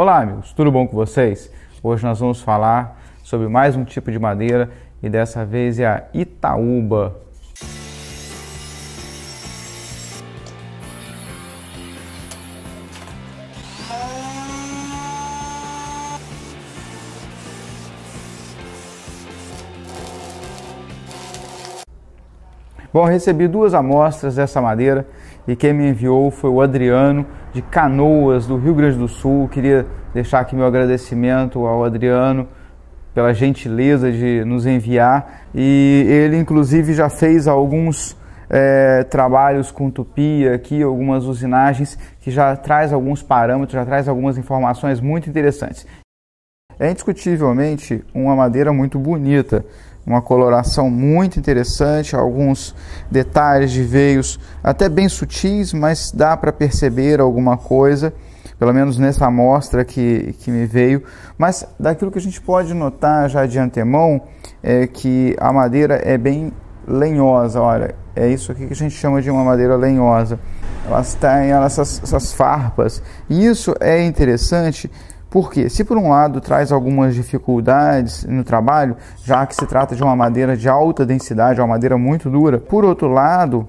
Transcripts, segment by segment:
Olá amigos, tudo bom com vocês? Hoje nós vamos falar sobre mais um tipo de madeira e dessa vez é a Itaúba. Bom, recebi duas amostras dessa madeira e quem me enviou foi o Adriano de Canoas, do Rio Grande do Sul. Queria deixar aqui meu agradecimento ao Adriano pela gentileza de nos enviar, e ele inclusive já fez alguns trabalhos com tupia aqui, algumas usinagens que já traz alguns parâmetros, já traz algumas informações muito interessantes. É indiscutivelmente uma madeira muito bonita, uma coloração muito interessante, alguns detalhes de veios até bem sutis, mas dá para perceber alguma coisa, pelo menos nessa amostra que me veio. Mas daquilo que a gente pode notar já de antemão é que a madeira é bem lenhosa. Olha, é isso aqui que a gente chama de uma madeira lenhosa. Elas têm essas farpas, e isso é interessante. Porque, se por um lado traz algumas dificuldades no trabalho, já que se trata de uma madeira de alta densidade, uma madeira muito dura, por outro lado,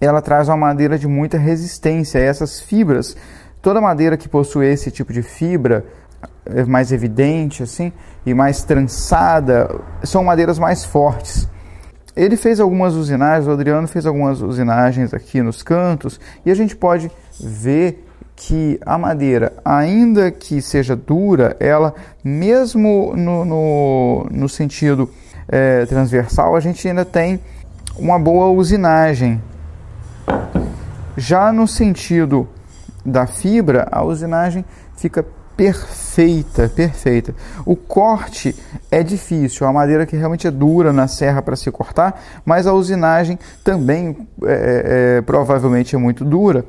ela traz uma madeira de muita resistência. Essas fibras, toda madeira que possui esse tipo de fibra mais evidente assim e mais trançada, são madeiras mais fortes. Ele fez algumas usinagens, o Adriano fez algumas usinagens aqui nos cantos, e a gente pode ver que a madeira, ainda que seja dura, ela mesmo no sentido transversal, a gente ainda tem uma boa usinagem. Já no sentido da fibra, a usinagem fica perfeita, perfeita. O corte é difícil, a madeira que realmente é dura na serra para se cortar, mas a usinagem também provavelmente é muito dura.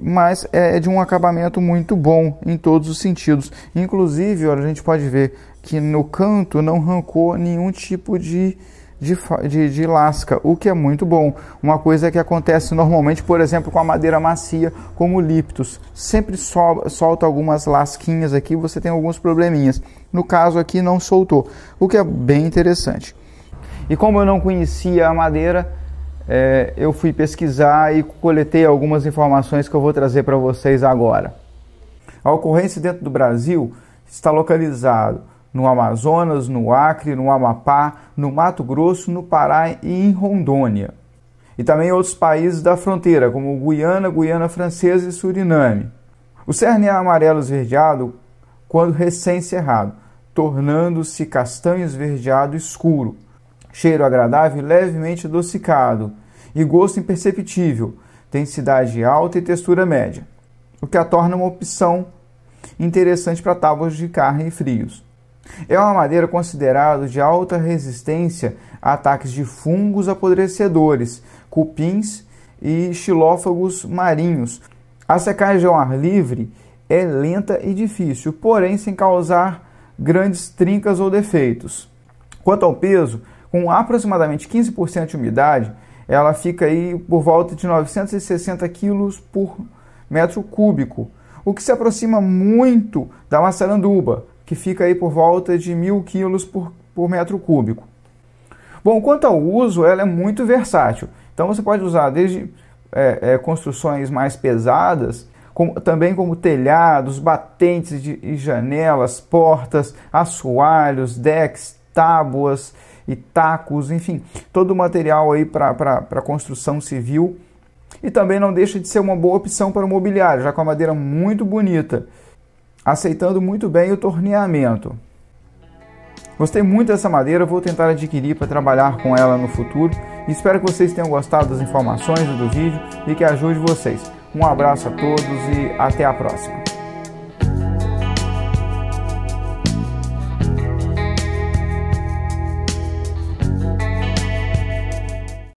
Mas é de um acabamento muito bom em todos os sentidos. Inclusive, olha, a gente pode ver que no canto não arrancou nenhum tipo de lasca, o que é muito bom. Uma coisa que acontece normalmente, por exemplo, com a madeira macia, como o líptus. Sempre solta algumas lasquinhas aqui, você tem alguns probleminhas. No caso aqui não soltou, o que é bem interessante. E como eu não conhecia a madeira, eu fui pesquisar e coletei algumas informações que eu vou trazer para vocês agora. A ocorrência dentro do Brasil está localizada no Amazonas, no Acre, no Amapá, no Mato Grosso, no Pará e em Rondônia. E também outros países da fronteira, como Guiana, Guiana Francesa e Suriname. O cerne é amarelo esverdeado quando recém-cerrado, tornando-se castanho esverdeado escuro. Cheiro agradável e levemente adocicado, e gosto imperceptível, densidade alta e textura média, o que a torna uma opção interessante para tábuas de carne e frios. É uma madeira considerada de alta resistência a ataques de fungos apodrecedores, cupins e xilófagos marinhos. A secagem ao ar livre é lenta e difícil, porém sem causar grandes trincas ou defeitos. Quanto ao peso, com aproximadamente 15% de umidade, ela fica aí por volta de 960 kg por metro cúbico, o que se aproxima muito da massaranduba, que fica aí por volta de 1000 kg por metro cúbico. Bom, quanto ao uso, ela é muito versátil, então você pode usar desde construções mais pesadas, também como telhados, batentes de janelas, portas, assoalhos, decks, tábuas e tacos, enfim, todo o material aí para construção civil. E também não deixa de ser uma boa opção para o mobiliário, já com a madeira muito bonita, aceitando muito bem o torneamento. Gostei muito dessa madeira, vou tentar adquirir para trabalhar com ela no futuro. Espero que vocês tenham gostado das informações do vídeo e que ajude vocês. Um abraço a todos e até a próxima.